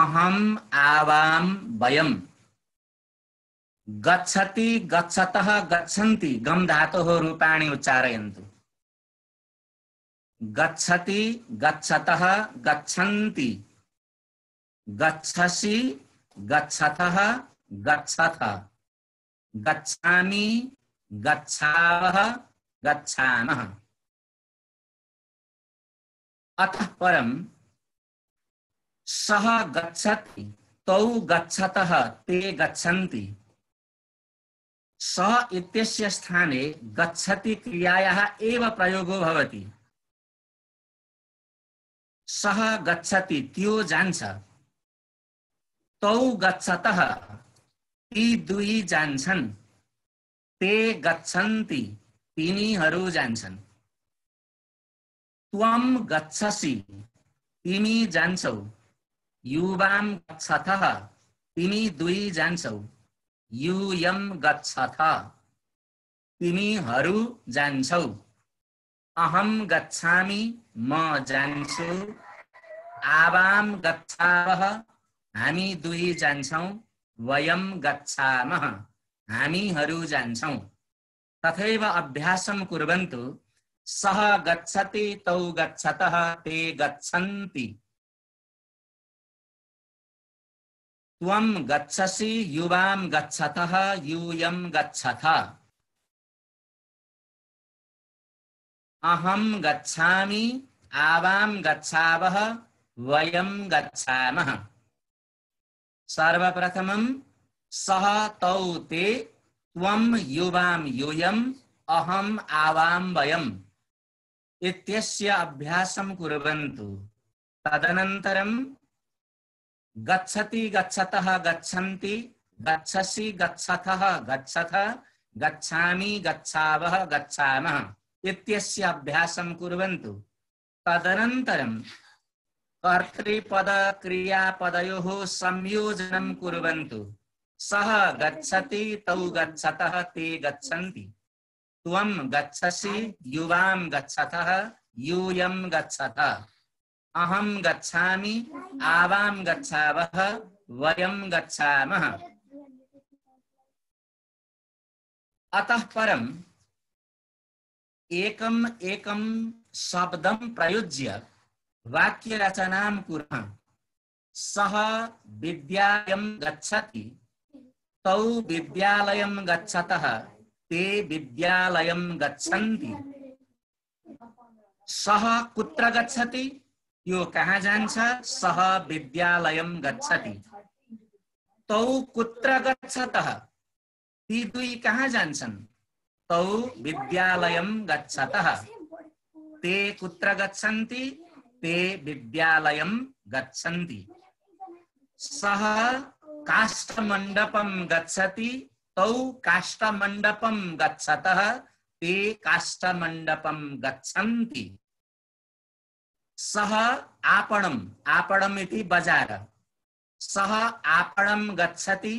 अहम आवाम वयम। गच्छति गच्छतः गच्छन्ति गम धातोः रूपाणि उच्चारयन्तु। गच्छति गच्छतः गच्छन्ति गच्छसि गच्छतः गच्छथ गच्छामि गच्छावः गच्छामः। अतः परम सः गच्छति तौ गच्छतः ते गच्छन्ति। सः इत्यस्य स्थाने गच्छति क्रियायाः एव प्रयोगो भवति। सः गच्छति त्यो जान्छ, तौ गच्छतः ती दुई जान्छन्, ते गच्छन्ति तिनीहरू जान्छन्, त्वं गच्छसि तिमी जान्छौ, युवाम गच्छतः तिमी दुई जान्छौ, यूयम गच्छथ तिमीहरू जान्छौ, अहम गच्छामि म जान्छु, आवाम गच्छावः हामी दुई जान्छौ, वयम गच्छामः हामीहरू जान्छौ। तथैव अभ्यासं कुर्वन्तु। सः गच्छति तौ गच्छतः ते गच्छन्ति, त्वं गच्छसि युवां गच्छतः यूयं गच्छथ, अहं गच्छामि आवां गच्छावः वयं गच्छामः। सर्वप्रथमं सः तौ ते त्वं युवां यूयम् अहम् आवां वयम् इत्यस्य अभ्यासं कुर्वन्तु। तदनन्तरं गच्छति गच्छतः गच्छन्ति गच्छसि गच्छतः गच्छथ गच्छामि गच्छावः गच्छामः इत्यस्य अभ्यासं कुर्वन्तु। तदनन्तरं कर्तृपद क्रियापदयोः संयोजनं कुर्वन्तु। सः गच्छति तौ गच्छतः ते गच्छन्ति, त्वं गच्छसि युवां गच्छतः यूयं गच्छथ, अहं गच्छामि आवां गच्छावः वयं गच्छामः। अतः परं एकम् एकं शब्दं प्रयुज्य वाक्य रचनां कुर्मः। सः विद्यालयं गच्छति तौ विद्यालयं गच्छतः ते विद्यालयं गच्छन्ति। सः कुत्र गच्छति यो कहाँ जान्छ, सः विद्यालयं गच्छति। तौ कुत्र गच्छतः ती दुई कहाँ जान्छन्, तौ विद्यालयं गच्छतः। ते कुत्र गच्छन्ति, ते विद्यालयं गच्छन्ति। सः काष्ठमण्डपं गच्छति तौ काष्ठमण्डपं गच्छतः ते काष्ठमण्डपं गच्छन्ति। सः आपणम् आपणम् इति बजार, सः आपणं गच्छति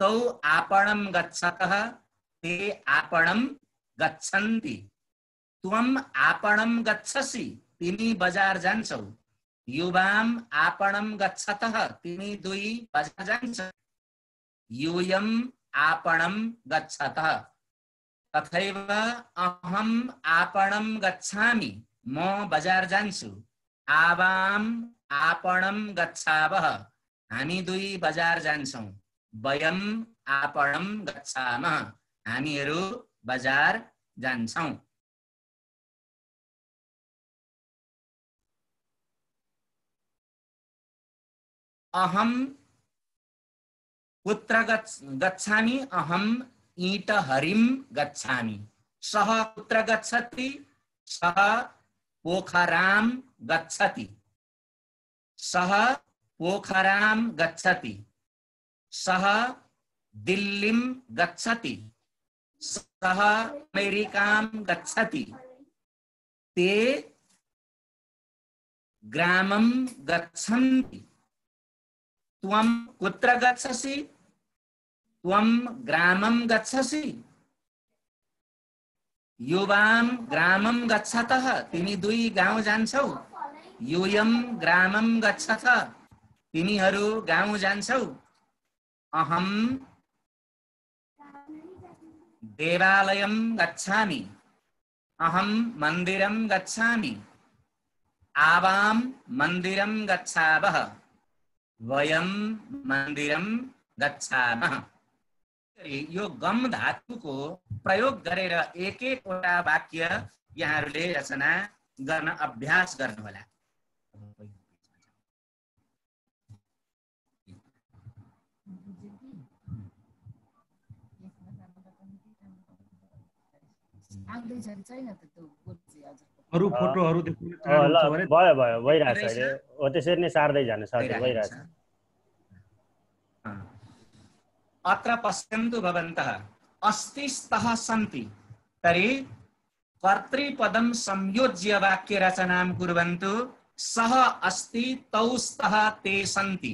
तौ आपणं गच्छतः ते आपणं गच्छन्ति। त्वम् आपणं गच्छसि तिमी बजार जान्छौ, युवाम् आपणं गच्छतः तिमी दुई बजार जान्छौ, यूयम् आपणं गच्छतः। तथैव अहम् आपणं गच्छामि म बजार जान्छु, आवाम आपणं गच्छावः हामी दुई बजार जान्छौं, वयम आपणं गच्छामः हामीहरू बजार जान्छौं। अहम् कुत्र गच्छामि, अहम ईटहरिं गच्छामि। सः कुत्र गच्छति, सः पोखराम गच्छति। सः पोखराम गच्छति, सः दिल्लीं गच्छति, सः अमेरिकां गच्छति, ते ग्रामं गच्छन्ति। त्वं कुत्र गच्छसि, त्वं ग्रामं गच्छसि, युवाम ग्रामं गच्छतः तिमी दुई गाउँ जान्छौ, यूयम ग्रामं गच्छतः तिनीहरू गाउँ जान्छौ। अहम देवालयम गच्छामि। अहम मन्दिरम गच्छामि। आवाम मन्दिरम गच्छावः। वयम मन्दिरम गच्छामः। यो गम धातु को प्रयोग गरेर एक एक वटा वाक्य यहाँहरूले रचना गर्न अभ्यास गर्नुहोला। अरु फोटोहरु देख्न चाहनुहुन्छ भने भयो भइराछ अहिले हो त्यसरी नै सार्दै जानु साथै भइराछ। अत्र पश्यन्तु भवन्तः अस्तिस्तः सन्ति तर्हि कर्तृपदं संयोज्य वाक्य रचनां कुर्वन्तु। सः अस्ति तौस्तः ते सन्ति।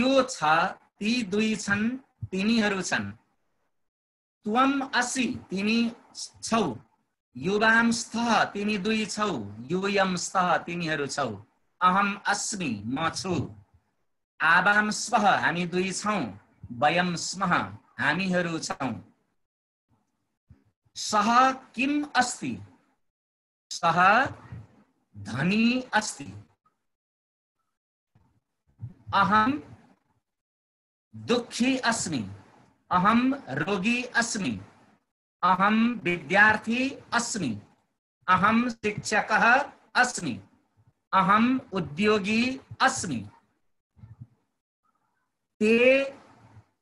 यो छ ती दुई छन् तिनीहरू छन्। त्वं असि तिमी छौ। युवाम स्थः तिमी दुई छौ। यूयम स्थः तिमीहरू छौ। अहम अस्मि म छु। आवाम स्वः हामी दुई छौ। वयम स्मः हामीहरू छौ। सः किम अस्ति सः धनी अस्ति। अहम दुखी अस्मि। अहम रोगी अस्मि। अहम विद्यार्थी अस्मि। अहम शिक्षक अस्मि। अहम उद्योगी अस्मि। ते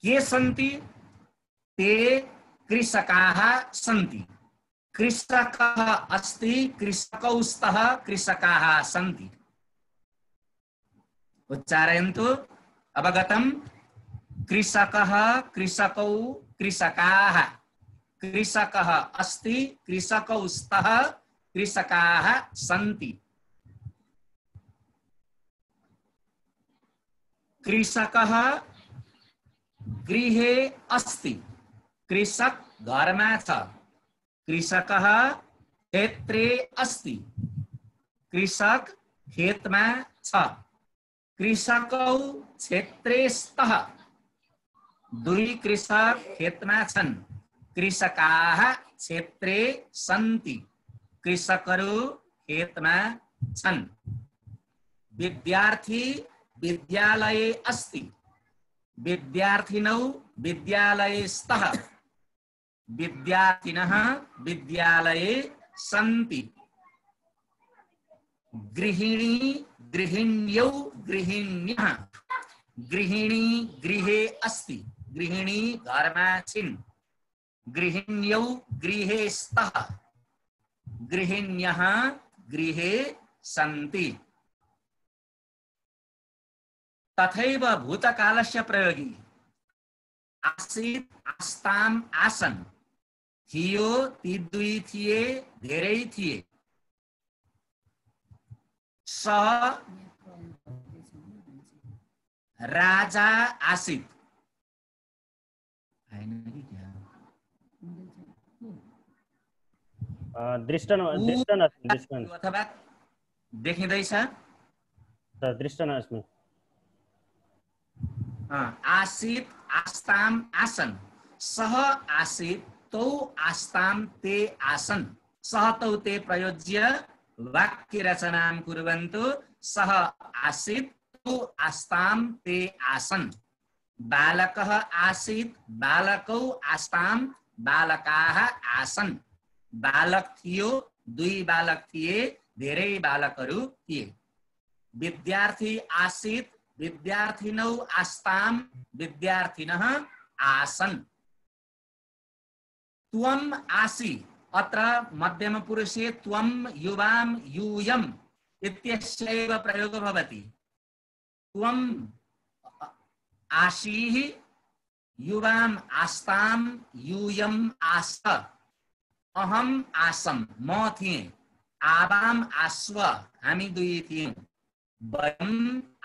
के सन्ति ते कृषकाः सन्ति। कृषकः अस्ति कृषकौस्तः कृषकाः सन्ति। उच्चारयन्तु अवगतम्। कृषकः कृषकौ कृषकाः। कृषकः अस्ति कृषकौस्तः कृषकाः सन्ति। कृषकः गृहे अस्ति। कृषक घरमा छ। कृषकः क्षेत्रे अस्ति। कृषक खेतमा छ। कृषकौ क्षेत्रेस्तः। दुई कृषक खेतमा छन्। कृषकाः क्षेत्रे सन्ति। कृषकहरू खेतमा छन्। विद्यार्थी विद्यालये अस्ति। विद्यार्थिनौ विद्यालयेस्तः। विद्यार्थिनः विद्यालये सन्ति। गृहिणी गृहिण्यौ गृहिण्यः। गृहिणी गृहे अस्ति। गृहिणी घरमा छिन्। गृहिण्यौ गृहे स्तः। गृहिण्यः गृहे सन्ति। तथैव भूतकालस्य प्रयोगी आसीत् आस्ताम् आसन्। थियो ती दुई थिए धेरै थिए। सः राजा आसीत्। अथवा देखिँदैछ दृष्टन आसीत् आस्ताम् आसन्। सः आसीत् तौ आस्ताम् ते आसन्। सः तौ ते प्रयोज्य वाक्य रचनां कुर्वन्तु। सः आसीत् तौ आस्ताम् ते आसन्। बालकः आसीत् बालकौ आस्ताम् बालकाः आसन्। बालक थियो दुई बालक थिए धेरै बालकहरू थिए। विद्यार्थी आसीत् विद्यार्थिनौ आस्ताम् विद्यार्थिनः आसन्। त्वम् आसि अत्र मध्यम पुरुषे त्वम् युवाम् यूयम् इत्यस्यैव प्रयोगो भवति। त्वम् आसीः युवाम् आस्ताम् यूयम् आस। अहम आसम म थिए। आवाम आस्व हामी दुई थियौं। वयम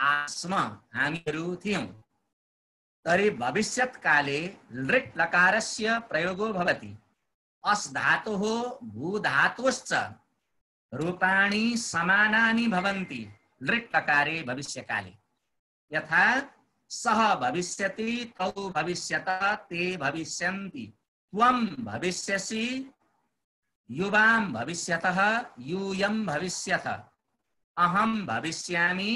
आस्म हामीहरू थियौं। तर्हि भविष्यत्काले लृट् लकारस्य प्रयोगो भवति। अस् धातोः भू धातोश्च रूपाणि समानानि भवन्ति। नृक्तकारे भविष्यकाले यथा सह भविष्यति तौ भविष्यता ते भविष्यन्ति त्वं भविष्यसि युवां भविष्यतः यूयं भविष्यथ अहं भविष्यामि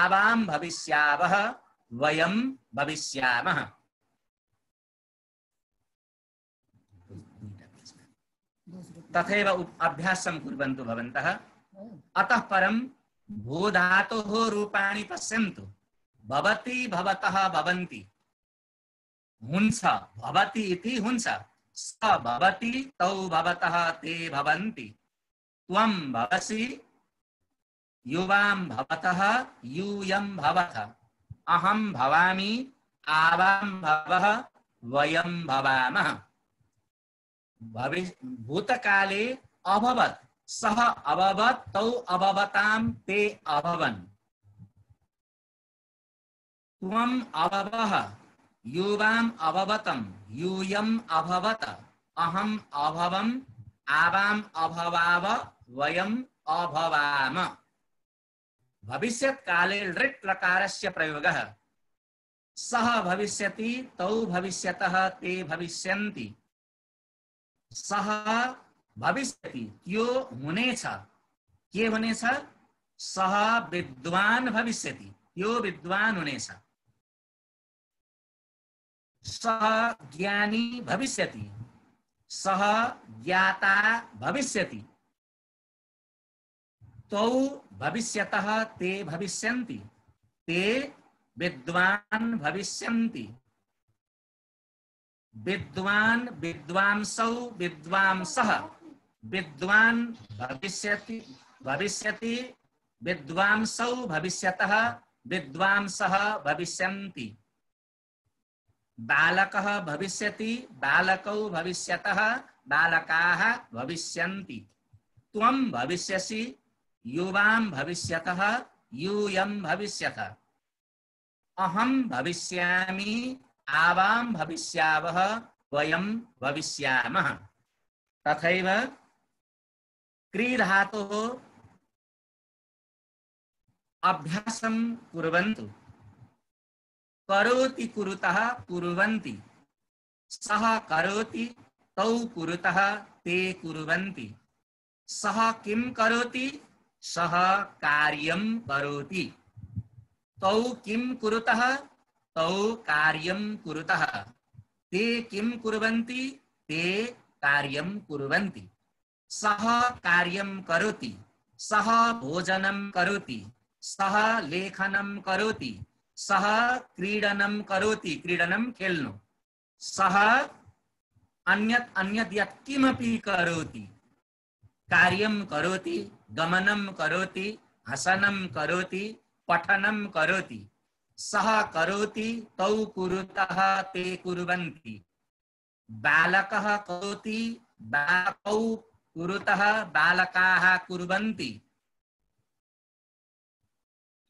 आवां भविष्यावः वयं भविष्यामः। तथैव अभ्यासं कुर्वन्तु भवन्तः। अतः परं भू धातोः रूपाणि पश्यन्तु भवति भवतः भवन्ति हुन्छ भवति इति हुन्छ स भवति तौ भवतः ते भवन्ति त्वं भवसि युवां भवतः यूयं भवथ अहं भवामि आवां भवः वयं भवामः। भूतकाले अभवत् सः अभवत् तौ अभवतां ते अभवन् त्वम् अभवः युवाम् अभवतम् यूयम् अभवत अहम् अभवम् आवाम् अभवाव वयम् अभवाम। भविष्यत्काले लृट् लकारस्य प्रयोगः सः भविष्यति तौ भविष्यतः ते भविष्यन्ति सह भविष्यति यो हुनेछ के हुनेछ सह विद्वान भविष्यति यो विद्वान हुनेछ सह ज्ञानी भविष्यति सह ज्ञाता भविष्यति तौ भविष्यतः ते भविष्यन्ति ते विद्वान भविष्यन्ति विद्वान विद्वांसौ विद्वांसः विद्वान भविष्यति भविष्यति विद्वांसौ भविष्यतः विद्वांसः भविष्यन्ति बालकः भविष्यति बालकौ भविष्यतः बालकाः भविष्यन्ति त्वं भविष्यसि युवां भविष्यतः यूयं भविष्यथ अहं भविष्यामि आवाम भविष्यावः वयं भविष्यामः। तथैव क्री धातोः अभ्यासं कुर्वन्तु करोति कुरुतः कुर्वन्ति सः करोति तौ कुरुतः ते कुर्वन्ति सः किं करोति सः कार्यं करोति तौ किं कुरुतः तौ कार्यं कुरुतः ते किं कुर्वन्ति ते कार्यं कुर्वन्ति सः कार्यं करोति सः भोजनं करोति सः लेखनं करोति सः क्रीडनं करोति क्रीडनं खेल्नु सः अन्यत् अन्यत् यत् किमपि करोति कार्यं करोति गमनं करोति हसनं करोति पठनं करोति सह करोति तौ कुरुतः ते कुर्वन्ति बालकः करोति बालकौ कुरुतः बालकाः कुर्वन्ति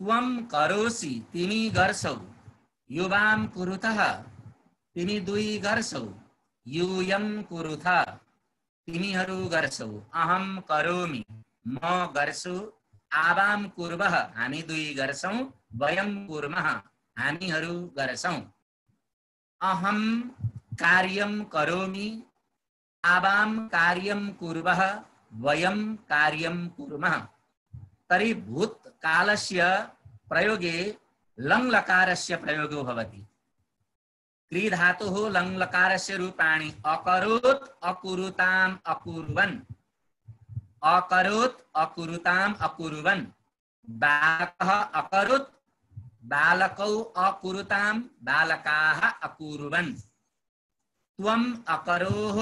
त्वं करोसि तिमी गर्सौ युवां कुरुतः तिमी दुई गर्सौ यूयं कुरुथ तिमीहरू गर्सौ अहं करोमि म गर्सु आवां कुर्वः हामी दुई गर्सौ वयं कुर्मः हामीहरू गर्छौं अहं कार्यं करोमि आवां कार्यं कुर्वः वयं कार्यं कुर्मः। तर्हि भूतकालस्य प्रयोगे लङ् लकारस्य प्रयोगो भवति क्री धातोः लङ् लकारस्य रूपाणि अकरोत् अकुरुताम् अकुर्वन् अकरोत् अकुरुताम् अकुर्वन् बालकः अकरोत् बालकौ अकुरुतां बालकाः अकुर्वन् त्वं अकरोः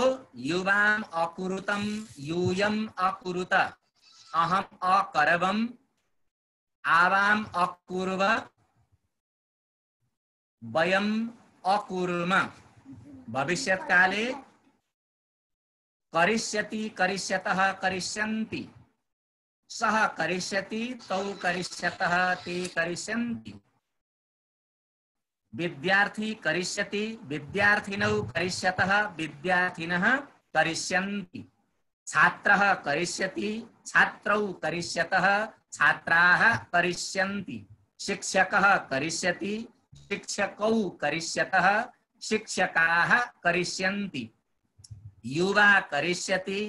युवां अकुरुतं यूयं अकुरुत अहं अकरवं आवां अकुर्व वयं अकुर्म। भविष्यत्काले करिष्यति करिष्यतः करिष्यन्ति सः करिष्यति तौ करिष्यतः ते करिष्यन्ति विद्यार्थी करिष्यति विद्यार्थिनौ करिष्यतः विद्यार्थिनः करिष्यन्ति छात्रः करिष्यति, छात्रौ करिष्यतः, छात्राः करिष्यन्ति, शिक्षकः करिष्यति, शिक्षकौ करिष्यतः, शिक्षकाः करिष्यन्ति, युवा करिष्यति,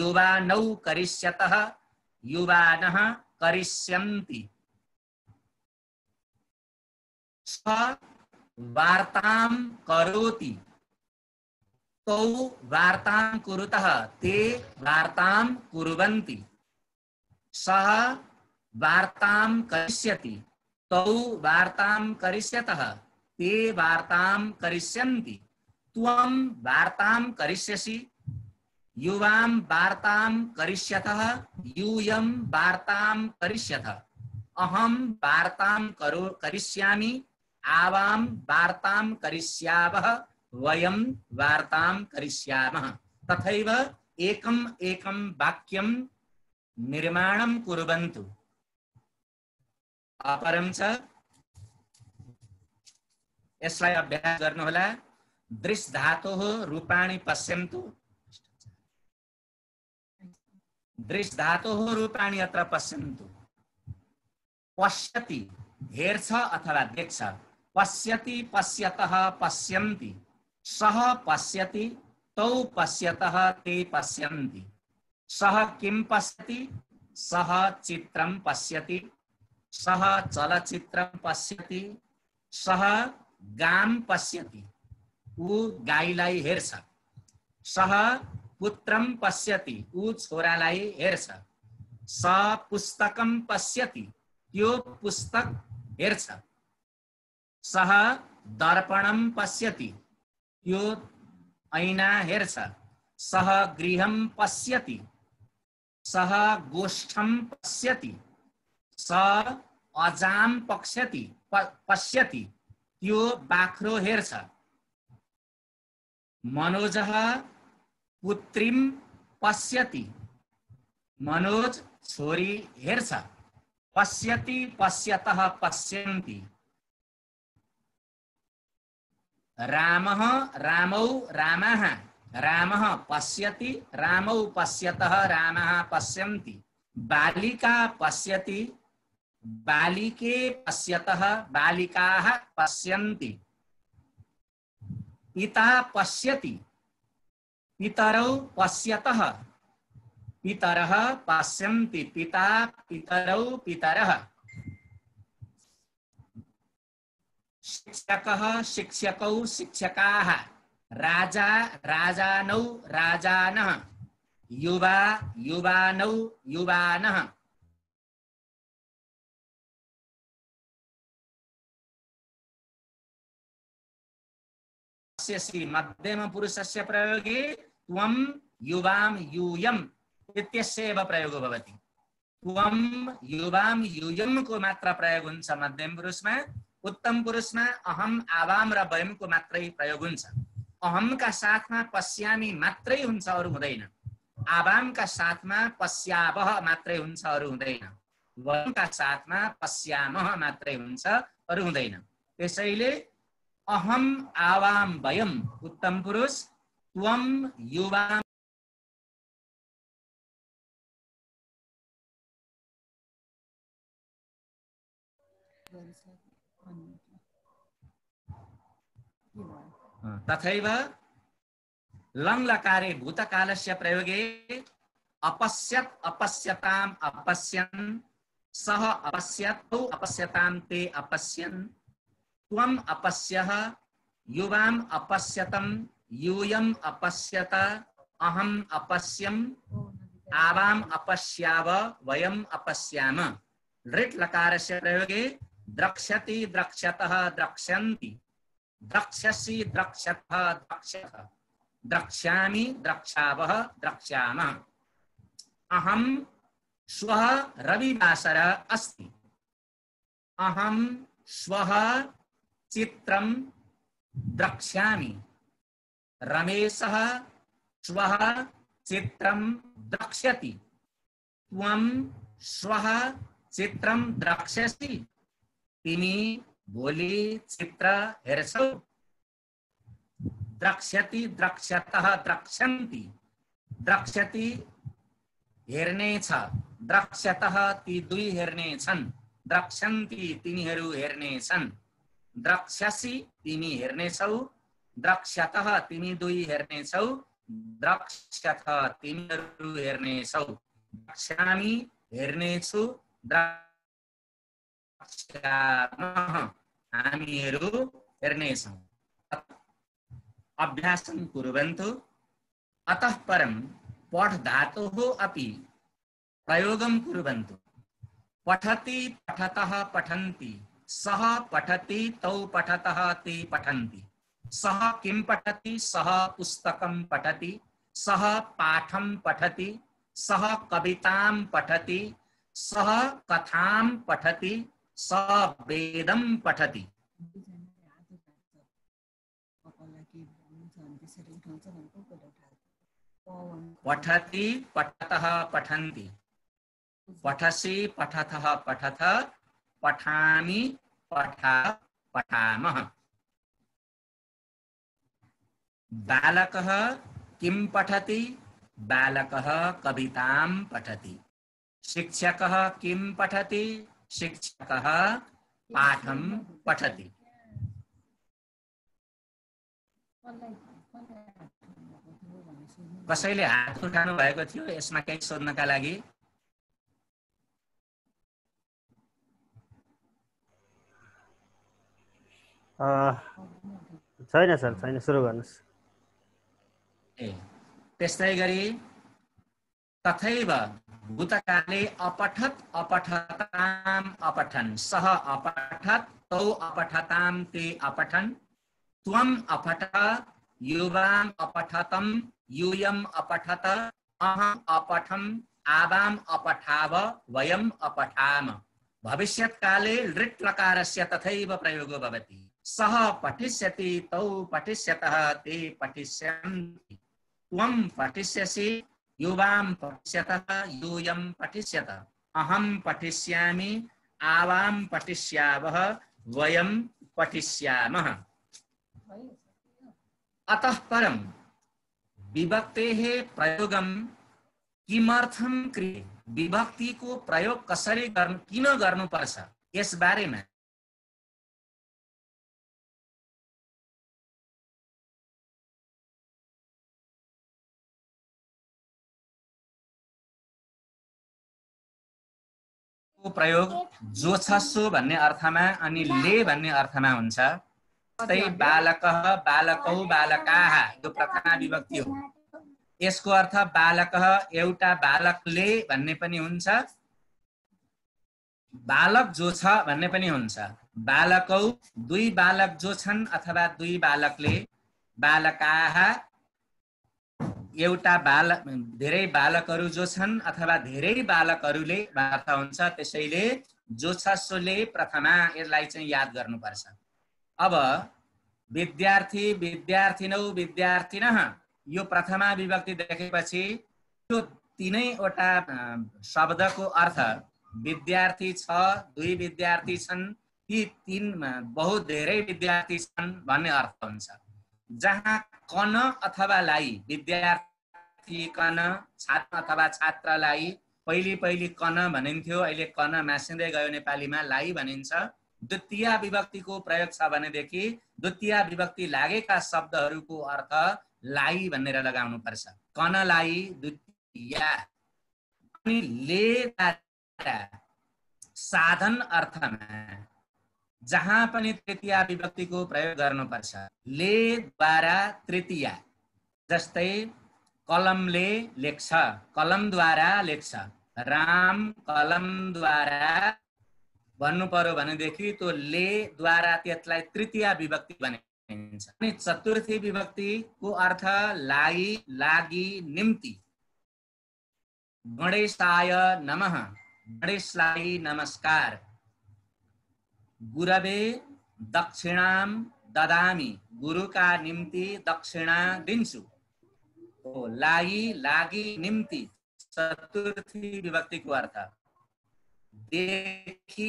युवानौ करिष्यतः, युवानः करिष्यन्ति। वार्तां करोति, तौ वार्तां कुरुतः, ते वार्तां कुर्वन्ति, सः वार्तां करिष्यति, तौ वार्तां करिष्यतः, ते वार्तां करिष्यन्ति, त्वं वार्तां करिष्यसि, युवां वार्तां करिष्यतः, यूयं वार्तां करिष्यतः, अहं वार्तां करिष्यामि, आवां वार्तां करिष्यावः, वयं वार्तां करिष्यामः। तथैव एकम् एकम् वाक्यं निर्माणं कुर्वन्तु। अपरं च यसलाई अभ्यास गर्नुहोला। दृश धातोः रूपाणि पश्यन्तु, दृश धातोः रूपाणि अत्र पश्यन्तु। पश्यति हेर्छ अथवा देख्छ, पश्यति पश्यतः पश्यन्ति, सः पश्यति, तौ पश्यतः, ते पश्यन्ति, सः किं पश्यति, सः चित्रं पश्यति, सः चलचित्रं पश्यति, सः गां पश्यति, ऊ गाईलाई हेर्छ, सः पुत्रं पश्यति, ऊ छोरालाई हेर्छ, सः पुस्तकं पश्यति, त्यो पुस्तक हेर्छ, सः दर्पणं पश्यति, यो ऐना हेर्छ, सः गृहं पश्यति, सः गोष्ठं पश्यति, सः अजाम पश्यति पश्यति, यो बाख्रो हेर्छ, मनोजः पुत्रीं पश्यति, मनोज छोरी हेर्छ, पश्यति पश्यतः पश्यन्ति, रामः रामौ रामः, रामः पश्यति, रामौ पश्यतः, रामः पश्यन्ति, बालिका पश्यति, बालिके पश्यतः, बालिकाः पश्यन्ति, पिता पश्यति, पितरौ पश्यतः, पितरः पश्यन्ति, पिता पितरौ पितरः, शिक्षकः शिक्षकौ शिक्षकाः, राजा राजानौ राजानः, युवा युवानौ युवानः, मध्यमपुरुषस्य प्रयोगे त्वं युवां यूयम् इत्यस्य एव प्रयोगो भवति। त्वं युवां यूयम् को मात्र प्रयोग हुन्छ मध्यम पुरुषमा, उत्तम पुरुष में अहम आवाम र वयम को मात्रै प्रयोग हुन्छ। अहम का साथ में पश्यामी मात्रै हुन्छ अरु हुँदैन, आवाम का साथ में पश्यावह मात्रै हुन्छ अरु हुँदैन, वयम का साथ में पश्यामह मात्रै हुन्छ अरु हुँदैन। त्यसैले अहम आवाम वयम उत्तम पुरुष, त्वं युवाम तथैव लङ लकारे भूतकालस्य प्रयोगे अपश्यत अपश्यताम् अपश्यन्, सः अपश्यत्, तौ अपश्यताम्, ते अपश्यन्, त्वम् अपश्यः, युवाम् अपश्यतम्, यूयम् अपश्यत, अहम् अपश्यम्, आवाम् अपश्याव, वयम् अपश्याम। लृट् लकारस्य प्रयोगे द्रक्ष्यति द्रक्ष्यतः द्रक्ष्यन्ति, द्रक्ष्यसि द्रक्ष्यतः द्रक्ष्यः, द्रक्ष्यामि द्रक्ष्यावः द्रक्ष्यामः। अहं श्वः रविवासरः अस्ति, अहं श्वः चित्रं द्रक्ष्यामि, रमेशः श्वः चित्रं द्रक्ष्यति, त्वं श्वः चित्रं द्रक्ष्यसि, तिमी भोलि चित्र हेर्छौ। द्रक्ष्यति द्रक्ष्यतः द्रक्ष्यन्ति, द्रक्ष्यति हेर्ने छ द्रक्ष्यतः ती दुई हेर्ने छन् द्रक्ष्यन्ति तिनीहरू हेर्ने छन् द्रक्ष्यसि तिमी हेर्ने छौ द्रक्ष्यतः तिमी दुई हेर्ने छौ द्रक्ष्यतः तिमीहरू हेर्ने छौ द्रक्ष्यामि हेर्ने छु द्रक्ष्यामः हामीहरू हेर्ने छौ। अभ्यासं कुर्वन्तु। अतः परम पठ धातोः अपि प्रयोगं कुर्वन्तु। पठति पठतः पठन्ति सः पठति तौ पठतः ते पठन्ति सः किं पठति सः पुस्तकं पठति सः पाठं पठति सः कवितां पठति सः कथां पठति सः वेदं पठति। पठति पठतः पठन्ति पठसि पठतः पठथ पठामि पठा पठामः। बालकः किं पठति बालकः कवितां पठति शिक्षकः किं पठति शिक्षकः पाठं पठति। कसैले हात उठाउनु भएको थियो यसमा केही सोध्नका लागि? छैन सर छैन सुरु गर्नुस्। त्यस्तै गरी तथैव भूतकाले अपठत अपठताम अपठन सह अपठत तौ अपठताम ते अपठन त्वम अपठ युवाम अपठतम यूयम अपठत अहम अपठम आवाम अपठाव वयम अपठाम। भविष्यत्काले लृट् लकारस्य तथैव प्रयोगो भवति सः पठिष्यति तौ पठिष्यतः ते पठिष्यन्ति त्वं पठिष्यसि युवाम पठिष्यतः यूयम पठिष्यत अहम पठिष्यामि आवाम पठिष्यावः वयम पठिष्यामः। अतः परम विभक्तेः प्रयोगम किमर्थम क्रिय विभक्ति को प्रयोग कसरी किन गर्नुपर्छ यस बारेमा को प्रयोग जो छ सो भन्ने अर्थमा अनि ले भन्ने अर्थमा हुन्छ। बालकः बालकौ बालकाः यो प्रथमा विभक्ति हो यसको अर्थ बालकः एउटा बालकले भन्ने पनि हुन्छ बालक जो छ भन्ने पनि हुन्छ बालकौ दुई बालक जो छन् अथवा दुई बालकले बालकाः एउटा बालक धेरै बालकहरू जो छन् अथवा धेरै बालकहरूले अर्थ हुन्छ। त्यसैले जो छ सोले प्रथमा यसलाई चाहिँ याद गर्नुपर्छ। अब विद्यार्थी विद्यार्थिनौ विद्यार्थिनः यो प्रथमा विभक्ति देखेपछि त्यो तीनैवटा शब्दको अर्थ विद्यार्थी छ दुई विद्यार्थी छन् ती तीन बहुत धेरै विद्यार्थी छन् भन्ने अर्थ हुन्छ। जहाँ कन अथवा लाई विद्यार्थी कन छात्र अथवा छात्रालाई पहिले पहिले कन भनिन्थ्यो अहिले कन मासिँदै गयो नेपालीमा लाई भनिन्छ। द्वितीय विभक्ति को प्रयोग छ भनेदेखि द्वितीय विभक्ति लागेका शब्दहरूको अर्थ लाई भनेर लगाउनु पर्छ। कनलाई द्वितीय अनि लेदारा साधन अर्थमा जहाँ पनि तृतीय विभक्ति को प्रयोग गर्नुपर्छ लेद्वारा तृतीय जस्तै कलमले लेख्छ कलमद्वारा लेख्छ राम कलमद्वारा भन्नु पर्यो भनेदेखि त्यो ले द्वारा त्यसलाई तृतीय विभक्ति भनिन्छ। अनि चतुर्थी विभक्ति को अर्थ लाई लागि निम्ति गणेशाय नमः गणेशलाई नमस्कार गुरवे दक्षिणाम ददामी गुरु का निम्ति दक्षिणा दिन्छु लाई लागि निम्ति चतुर्थी विभक्ति को अर्थ। देखेपछि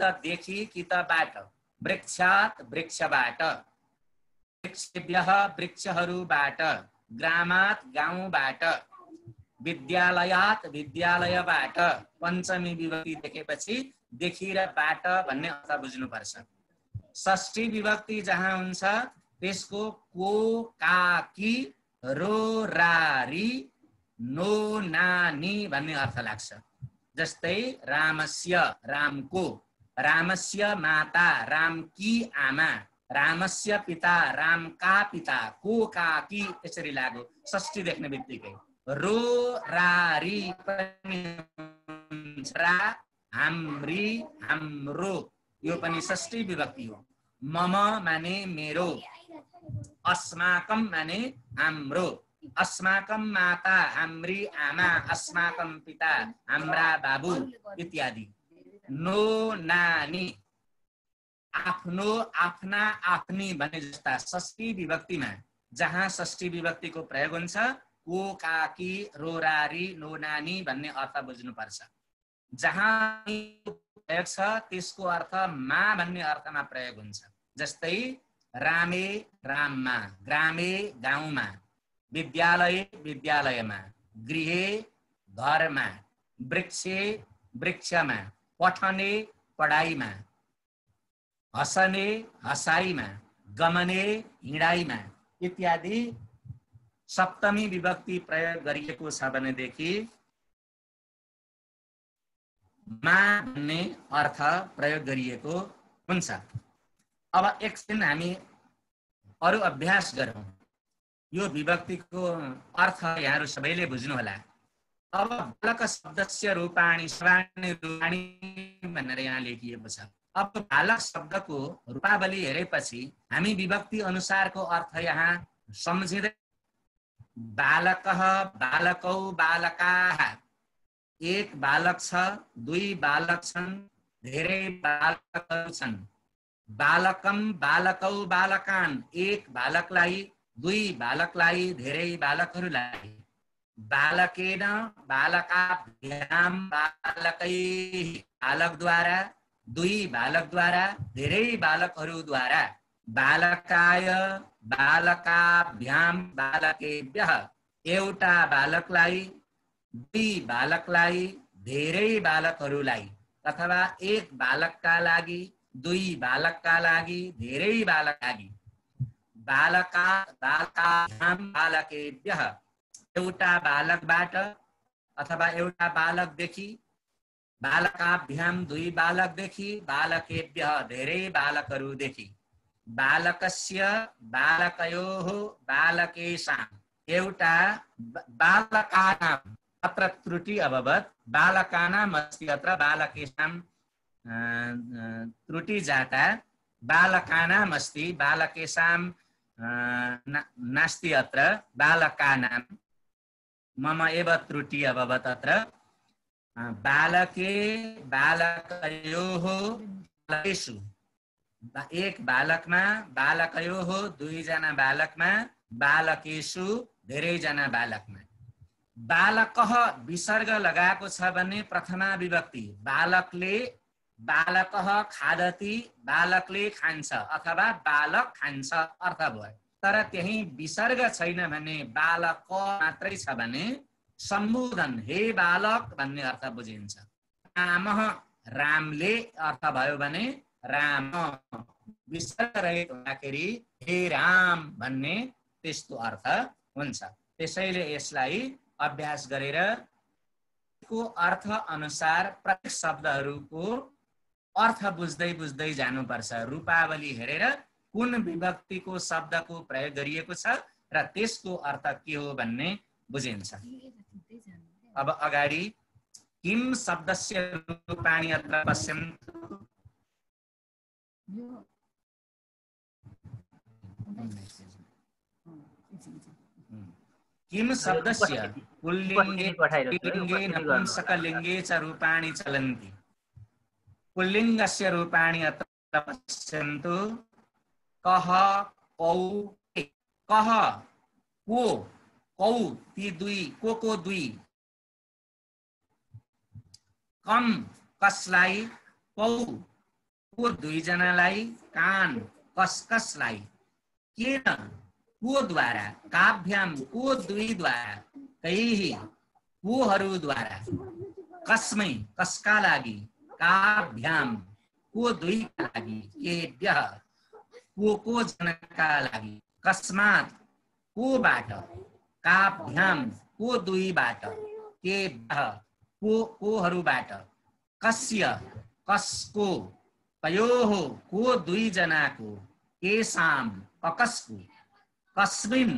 देखि कि बाट वृक्षात् वृक्षबाट वृक्षेभ्यः वृक्षहरूबाट ग्रामात् गाउँबाट विद्यालयात विद्यालयबाट पंचमी विभक्ति देखेपछि देखिर बाट भन्ने अर्थ बुझ्नुपर्छ। षष्ठी विभक्ति जहाँ हुन्छ त्यसको को का की रो रारी नो नानी भन्ने अर्थ लाग्छ। जस्तै रामस्य रामको, रामस्य माता राम की आमा, रामस्य पिता राम का पिता, को का की यसरी लाग्यो। षष्ठी देख्ने बित्तिकै रो रारी पनि हाम्री हाम्रो, यो पनि षष्ठी विभक्ति हो। मम माने मेरो, अस्माकम माने हाम्रो, अस्माकम माता हाम्री आमा, अस्माकम पिता हाम्रा बाबु इत्यादि। नो नानी आफ्नो आफ्ना आफ्नी भने जस्ता षष्ठी विभक्तिमा जहाँ षष्ठी विभक्तिको प्रयोग हुन्छ को काकी रोरारी नो नानी भन्ने अर्थ बुझ्नुपर्छ। जहाँ प्रयोग छ त्यसको अर्थ मा भन्ने अर्थमा प्रयोग हुन्छ। जस्तै रामे राममा, ग्रामे गाउँमा, विद्यालय विद्यालयमा, गृह घरमा, वृक्ष वृक्षमा, पठने पढाइमा, हसने हसाइमा, गमने हिँडाइमा इत्यादि। सप्तमी विभक्ति प्रयोग गरिएको छ भनेदेखि मा भन्ने अर्थ प्रयोग गरिएको हुन्छ। अब एकछिन हामी अरु अभ्यास गरौँ। यो विभक्तिको अर्थ यहाँहरु सबैले बुझ्नु होला। अब बालक शब्दस्य रूपाणि सर्वाणि रूपाणि भनेर यहाँ लेखिएको छ। अब बालक शब्दको रूपावली हेरेपछि हामी विभक्ति अनुसारको अर्थ यहाँ सम्झिँदै बालकः बालकौ बालकाः, एक बालक छ, दुई बालक छन्, धेरै बालकहरू छन्। बालकम बालकौ बालकान्, एक बालकलाई, दुई बालकलाई, धेरै बालकहरूलाई। बालकेन बालकाभ्याम बालकैः, बालकद्वारा, दुई बालकद्वारा, धेरै बालकहरूद्वारा। बालकाय बालकाभ्याम बालकेभ्यः, एउटा बालकलाई, दुई बालकलाई, धेरै बालकहरूलाई। अथवा एक बालकका लागि, दुई बालकका लागि, धेरै बालकका लागि। बालका बालकाभ्याम बालकेभ्यः, एउटा बालकबाट अथवा एउटा बालकदेखि, बालकाभ्याम दुई बालकदेखि, बालकेभ्यः धेरै बालकहरूदेखि। बालकस्य बालकयोः बालकेषाम्, एउटा बालकानाम्, अत्र त्रुटि अभवत्, बालकानाम् अस्ति, अत्र बालकेषाम् त्रुटि जाता, बालकानाम् अस्ति, बालकेषाम् नास्ति अत्र, बालकानाम मम एव त्रुटि अभवत् अत्र। बालके बालकयोः बालकेषु, एक बालकमा, बालकयोः दुईजना बालकमा, बालकेषु धेरैजना बालकमा। बालकः विसर्ग लगाएको छ भने प्रथमा विभक्ति बालकले बालकः खादति, बालकले खान्छ अथवा बालक खान्छ अर्थ भयो। तर त्यही विसर्ग छैन भने बालक मात्रै छ भने सम्बोधन हे बालक भन्ने अर्थ बुझिन्छ। रामः रामले अर्थ भयो भने राम विसर्ग रहित हुँदाखेरि हे राम भन्ने त्यस्तो अर्थ हुन्छ। त्यसैले यसलाई अभ्यास गरेर को अर्थ अनुसार प्रत्येक शब्दहरूको अर्थ बुझ्दै बुझ्दै जानुपर्छ। रूपावली हेरेर कुन विभक्तिको शब्दको प्रयोग गरिएको छ र त्यसको अर्थ के हो भन्ने बुझिन्छ। अब अगाडि किम शब्दस्य रूपाणि अत्र पश्यम। किम शब्दस्य पुल्लिङ्गे लिङ्गे नपुंसकलिङ्गे च रूपाणि चलन्ति। पुल्लिङ्गस्य रूपाणि अत्र पश्यन्तु। कह कौ के, कह को कौ ती दुई को दुई, कम कसलाई कौ को दुईजनालाई, कान कस कसलाई, केन को द्वारा, काभ्याम को दुई द्वारा, कैहि को द्वारा कस्मै कसका लागि काभ्याम को दुई का लागि केभ्यः को जनका लागि कस्मात् को बाट काभ्याम को दुई बाट केभ्यः कोहरूबाट कस्य कसको तयोः को दुई जनाको केसाम ककस्को कस्मिन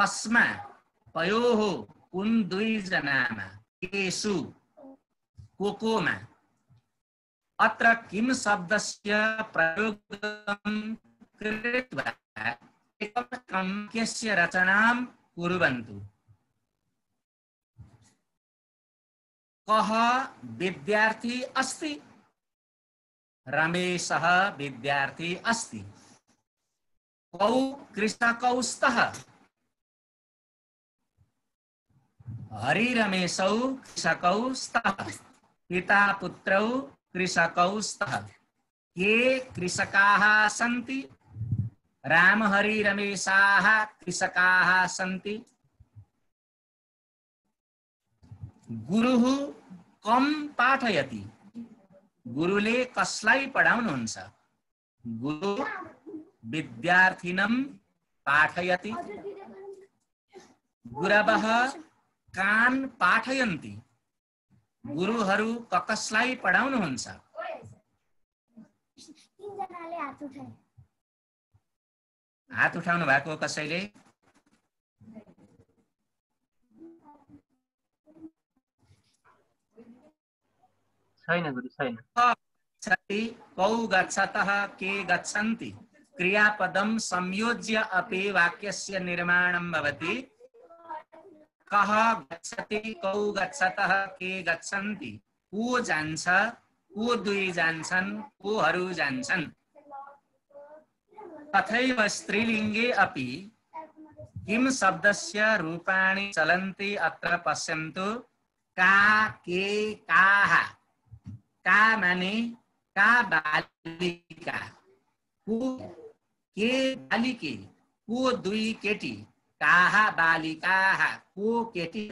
कस्मा तयोः कुन दुई जनामा केसु कोकोमा अत्र किम शब्दस्य प्रयोगं कृत्वा एकं वाक्यस्य रचनां कुर्वन्तु। कः विद्यार्थी अस्ति रमेशः विद्यार्थी अस्ति। कौ कृष्णकौ स्तः हरिरमेशौ कृषकौ स्तः पिता पुत्रौ कृषकौ स्तः के कृषकाः सन्ति रामहरि रमेशाः कृषकाः सन्ति। गुरुः कम पाठयति गुरुले कसलाई पढाउनुहुन्छ गुरु विद्यार्थिनं पाठयति। गुरवः कान पाठयन्ति गुरुहरू ककसलाई पढाउनुहुन्छ। तीन जनाले हात उठाए हात उठाउनु भएको कसैले छैन गुरु छैन। कौ गच्छतः के गच्छन्ति क्रियापदं संयोज्य अपि वाक्यस्य निर्माणं भवति। कः गच्छति कौ गच्छतः के गच्छन्ति को जान्छ को दुई जान्छन् कोहरू जान्छन्। तथैव स्त्रीलिङ्गे अपि किं शब्दस्य रूपाणि चलन्ति अत्र पश्यन्तु का के काः। का माने का बालिका के बालिके को दुई केटी काहा बालिकाहा को केटी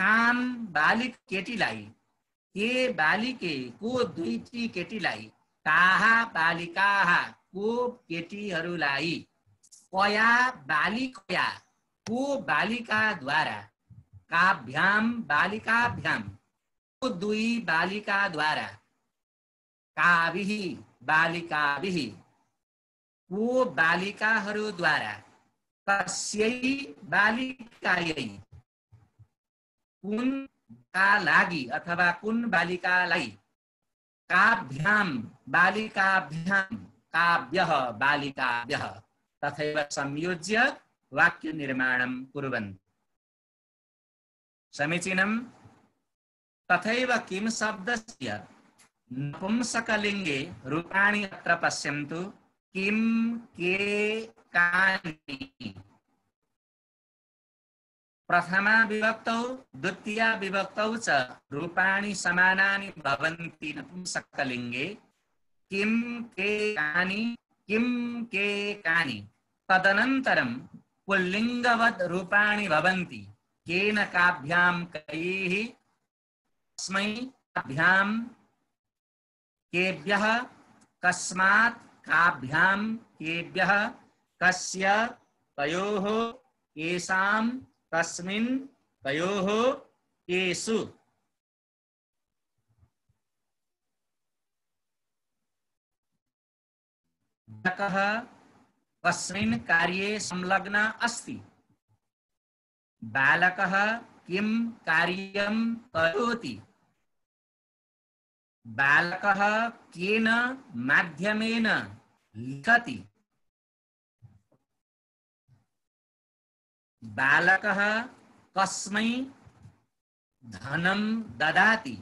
काम बालिक केटी लाई के बालिके को दुईटी केटी लाई काहा बालिकाहा को केटीहरू लाई। कया बालिकया को बालिका द्वारा काभ्याम बालिकाभ्याम को दुई बालिका द्वारा काभिः बालिकाभिः को बालिकाहरू द्वारा तस्यै बालिकायै कुन का लागि अथवा कुन बालिकालाई काभ्याम बालिकाभ्याम काभ्यः बालिकाभ्यः तथैव संयोज्य वाक्य निर्माणं कुर्वन्तु। समीचीनम्। तथैव किम शब्दस्य नपुंसकलिङ्गे रूपाणि अत्र पश्यन्तु किम के कानि प्रथमा विभक्तौ द्वितीया विभक्तौ च रूपाणि समानानि भवन्ति नपुंसकलिङ्गे किम के कानि किम के कानि। तदनन्तरं पुल्लिङ्गवद् रूपाणि भवन्ति केन काभ्यां कैः तस्मै काभ्यां केभ्यः कस्मात् काभ्यां केभ्यः कस्य तयोः केषां तस्मिन् तयोः केषु। जकः कस्मिन् कार्ये संलग्न अस्ति बालकः किं कार्यं करोति बालकः केन माध्यमेन लिखति बालकः कस्मै धनं ददाति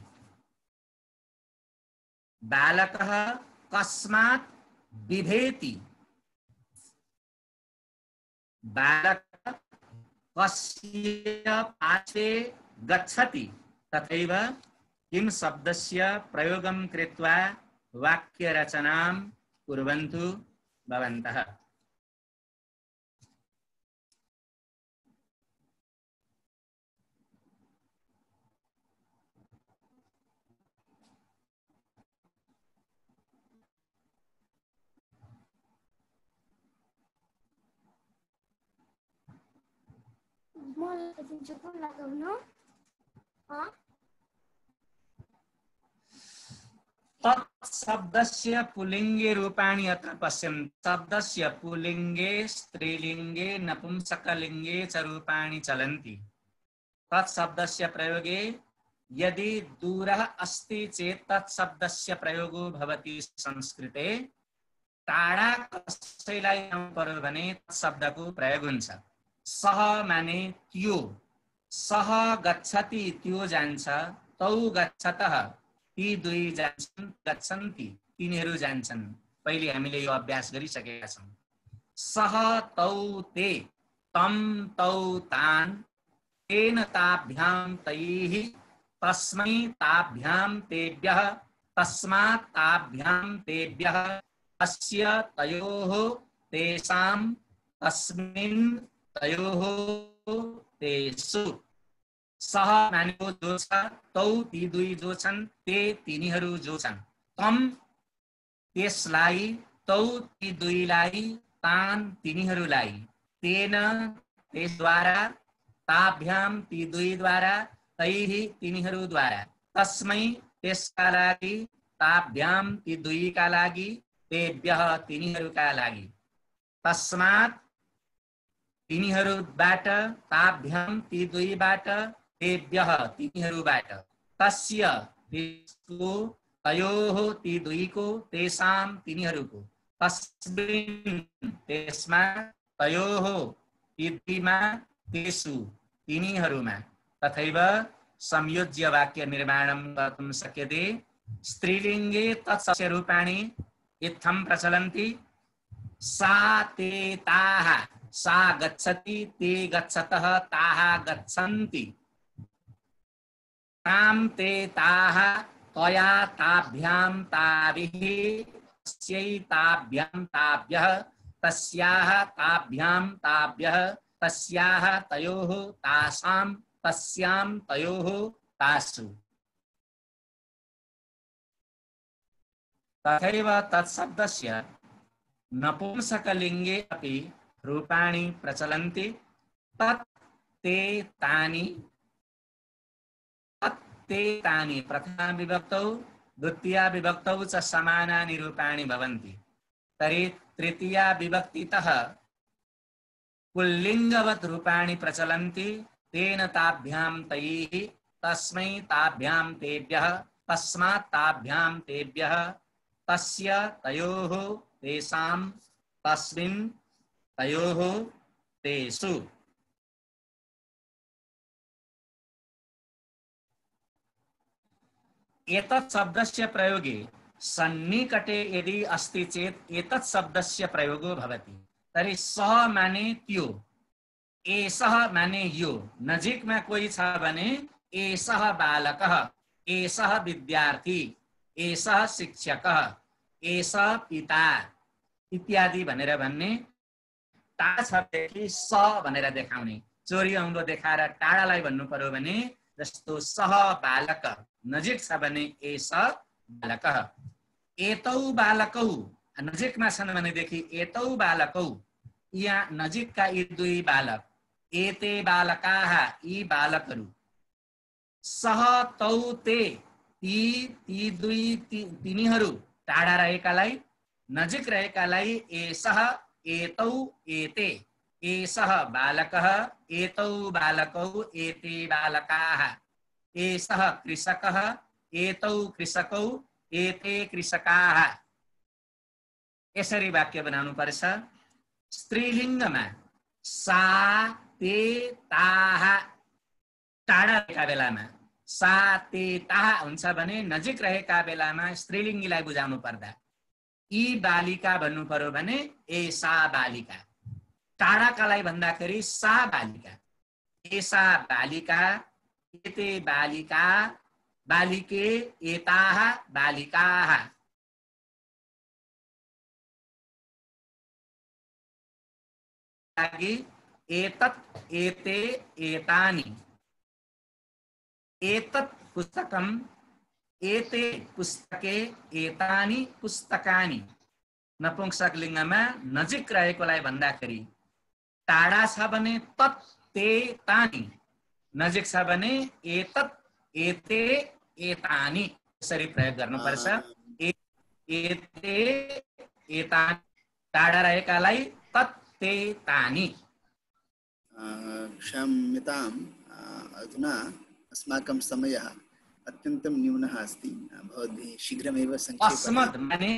बालकः कस्मात् बिभेति बालकः कस्य पार्श्वे गच्छति। तथैव किम शब्दस्य प्रयोगं कृत्वा वाक्य रचनां कुर्वन्तु भवन्तः। तत्शब्दस्य पुल्लिंगे रूपाणि अत्र पश्यन्। शब्दस्य पुल्लिंगे स्त्रीलिंगे नपुंसकलिंगे च रूपाणि चलन्ति। तत्शब्दस्य प्रयोगे यदि दूरः अस्ति चेत् तत्शब्दस्य प्रयोगो भवति संस्कृते। टाढा कसैलाई पर्यो भने तत्शब्दको प्रयोग हुन्छ। सह माने त्यो, सह गच्छति त्यो जान्छ, तौ गच्छतः ती दुई जान्छन्, गच्छन्ति तिनीहरू जान्छन्। पहिले हामीले यो अभ्यास गरिसकेका छौं। सह तौ ते तम तौ तान तेन ताभ्याम तैः तस्मै ताभ्याम तेभ्यः तस्मात् ताभ्याम तेभ्यः तस्य तयोः तेषां तस्मिन् तयोः तेषु। सह मानेको जो छ, तौ ती दुई जो छन्, ते तिनीहरू जो छन्, तम त्यसलाई, तौ ती दुईलाई, तान तिनीहरूलाई, तेन त्यसद्वारा, ताभ्याम ती दुई द्वारा, तैः तिनीहरू द्वारा, तस्मै त्यसका लागि, ताभ्याम ती दुईका लागि, तेभ्यः तिनीहरूका लागि, तस्मात् तिनीहरूबाट, ताभ्याम ती दुईबाट, तेभ्यः तिनीहरूबाट, तस्य त्यसको तयोः ती दुईको तेषां तिनीहरूको, तस्मिन् तेषमा तयोः ती दुईमा तेषु तिनीहरूमा। तथैव संयोज्य वाक्य निर्माणं कर्तुं शक्यते। स्त्रीलिंगे तत्स्य रूपाणि इत्थं प्रचलन्ति। सा ते ताः, सा गच्छति ते गच्छतः ताः गच्छन्ति, ताम ते ताः तया ताभ्याम ताभिः तस्यै ताभ्याम ताभ्यः तस्याः ताभ्याम ताभ्यः तस्याः तयोः तासां तस्यां तयोः तासु। तथैव तत्शब्दस्य नपुंसकलिंगे अपि रूपाणि प्रचलन्ति। तत् ते तानि, ते तानि प्रथमा विभक्तौ द्वितीया विभक्तौ च समानानि रूपाणि भवन्ति। तर्हि तृतीया विभक्तितः पुल्लिंगवत् रूपाणि प्रचलन्ति। तेन ताभ्यां तैः तस्मै ताभ्यां तेभ्यः तस्मात् ताभ्यां तेभ्यः तस्य तयोः तेषां तस्मिन् तयोः तेषु। एतत् शब्दस्य प्रयोगे सन्निकटे यदि अस्ति चेत् एतत् शब्दस्य प्रयोगो भवति। तर्हि सः माने त्यो, एषः माने यो। नजिकमा कोही छ भने एषः बालकः, एषः विद्यार्थी, एषः शिक्षकः, एषः पिता इत्यादि भनेर भन्ने। टाढा छ देखि स भनेर देखाउने, चोरी औँलो देखाएर टाढालाई भन्नु पर्यो भने जस्तो सह बालक, नजिक छ भने एष बालक, एतौ बालकौ, नजिकमा छन् भनेदेखि एतौ बालकौ, यहाँ नजिकका यी दुई बालक, एते बालकाः यी बालकहरू, सह तौ ते ती ती दुई तिनीहरू, टाढा रहेकालाई, नजिक रहेकालाई एषः एतौ एते, एषः बालकः एतौ बालकौ एते बालकाः, एषः कृषकः एतौ कृषकौ एते कृषकाः। यसरी वाक्य बनाउनु पर्छ। स्त्रीलिङ्गमा सा ते ताः टाढा रहेका बेलामा सा ते ताः हुन्छ भने नजिक रहेका बेलामा स्त्रीलिङ्गीलाई बुझाउनु पर्दा यी बालिका भन्नु पर्यो भने एषा बालिका, टाढाकालाई भन्दाखेरि सा बालिका, एषा बालिका, एते बालिका, बालिके एताः बालिकाः। एतत् एते एतानि, एतत् पुस्तकम् एते पुस्तके एतानि पुस्तकानि। नपुंसकलिङ्गमा नजिक रहेकोलाई भन्दाखेरि टाढा छ भने तत् ते तानी नजिक छ भने एतत् एते एतानी यसरी प्रयोग गर्नुपर्छ। एते एतानी टाढा रहेकालाई तत् ते तानी। क्षम्यताम् अधुना अस्माकं समयः अत्यन्तं न्यूनः अस्ति, भवद्भिः शीघ्रमेव संक्षेपेण अस्मद् माने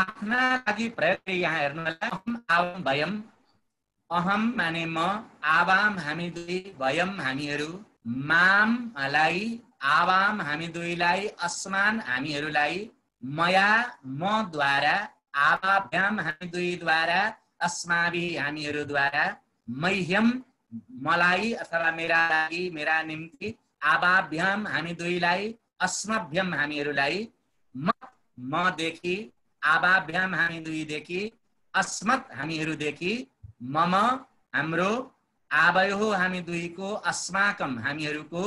आफ्ना लागि प्रयोग यहाँ हेर्नु होला। अहम् आवाम वयम्, अहम माने म, आवाम हामी दुई, वयम हामीहरू, माम लाई आवाम हामी दुईलाई, अस्मान हामीहरूलाई, मया म द्वारा, आवाभ्याम हामी दुई द्वारा, अस्माभि हामीहरू द्वारा, मह्यम मलाई अथवा मेरा लागि मेरा निम्ति, आवाभ्याम हामी दुईलाई, अस्मभ्यम हामीहरूलाई, म देखि, आवाभ्याम हामी दुई देखि, अस्मत् हामीहरू देखि, मम हाम्रो, आवयो हामी दुई को, अस्माकम हामीहरू को,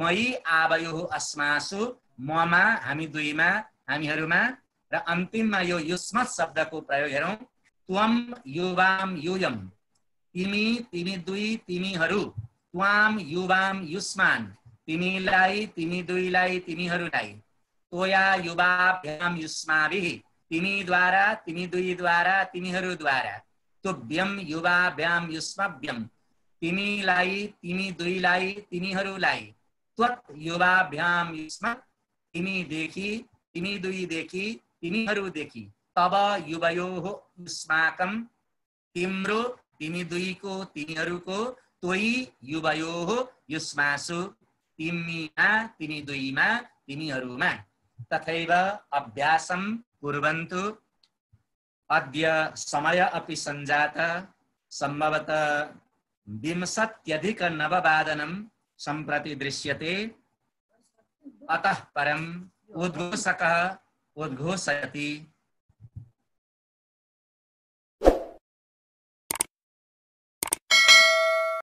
मई आवयो अस्मासु ममा हामी दुईमा हामीहरूमा, र अन्तिममा यो युस्मत् शब्दको प्रयोग हेरौं। त्वम युवाम यूयम, तिमी तिमी दुई तिमीहरू, त्वाम युवाम युस्मान, तिमीलाई तिमी दुईलाई तिमीहरूलाई, तोया युवाभ्याम युस्माभिः, तिमी द्वारा तिमी दुई द्वारा तिमीहरू द्वारा, तुभ्यम युवाभ्याम युष्माभ्यम, तिमीलाई तिमी दुईलाई तिमीहरूलाई, त्वत् युवाभ्याम युष्मा, तिमीदेखि तिमी दुईदेखि तिमीहरूदेखि, तब युवयोः युष्माकम, तिम्रो तिमी दुईको तिमीहरूको, त्वयि युवयोः युष्मासु, तिमीमा तिमी दुईमा तिमीहरूमा। तथैव अभ्यासं कुर्वन्तु। अद्य समय अपि संजाता, सम्भवतः विंशत्यधिकनववादनं सम्प्रति दृश्यते। अतः परम् उद्घोषकः उद्घोषयति।